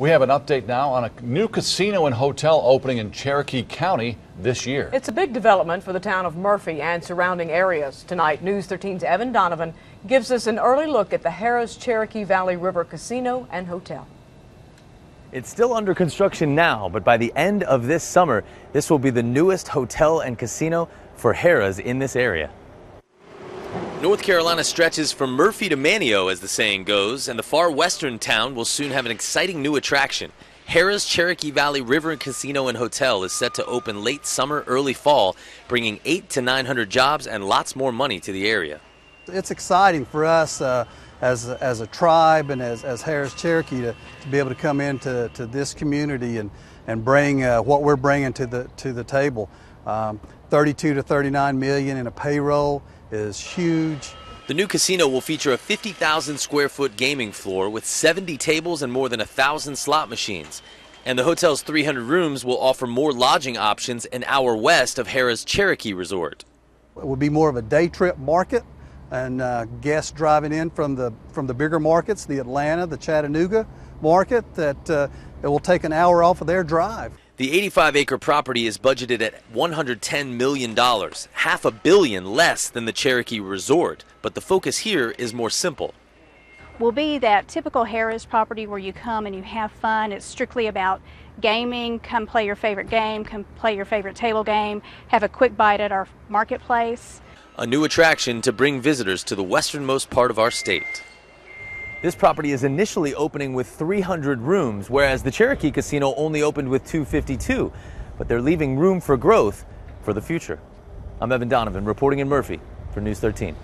We have an update now on a new casino and hotel opening in Cherokee County this year. It's a big development for the town of Murphy and surrounding areas. Tonight, News 13's Evan Donovan gives us an early look at the Harrah's Cherokee Valley River Casino and Hotel. It's still under construction now, but by the end of this summer, this will be the newest hotel and casino for Harrah's in this area. North Carolina stretches from Murphy to Manteo, as the saying goes, and the far western town will soon have an exciting new attraction. Harrah's Cherokee Valley River Casino and Hotel is set to open late summer, early fall, bringing 800 to 900 jobs and lots more money to the area. It's exciting for us as a tribe and as Harrah's Cherokee to be able to come into this community and bring what we're bringing to the table. 32 to 39 million in a payroll is huge. The new casino will feature a 50,000 square foot gaming floor with 70 tables and more than 1,000 slot machines. And the hotel's 300 rooms will offer more lodging options an hour west of Harrah's Cherokee Resort. It will be more of a day trip market, and guests driving in from the bigger markets, the Atlanta, the Chattanooga market, that it will take an hour off of their drive. The 85-acre property is budgeted at $110 million, half a billion less than the Cherokee Resort, but the focus here is more simple. Will be that typical Harrah's property where you come and you have fun. It's strictly about gaming. Come play your favorite game, come play your favorite table game, have a quick bite at our marketplace. A new attraction to bring visitors to the westernmost part of our state. This property is initially opening with 300 rooms, whereas the Cherokee Casino only opened with 252. But they're leaving room for growth for the future. I'm Evan Donovan, reporting in Murphy for News 13.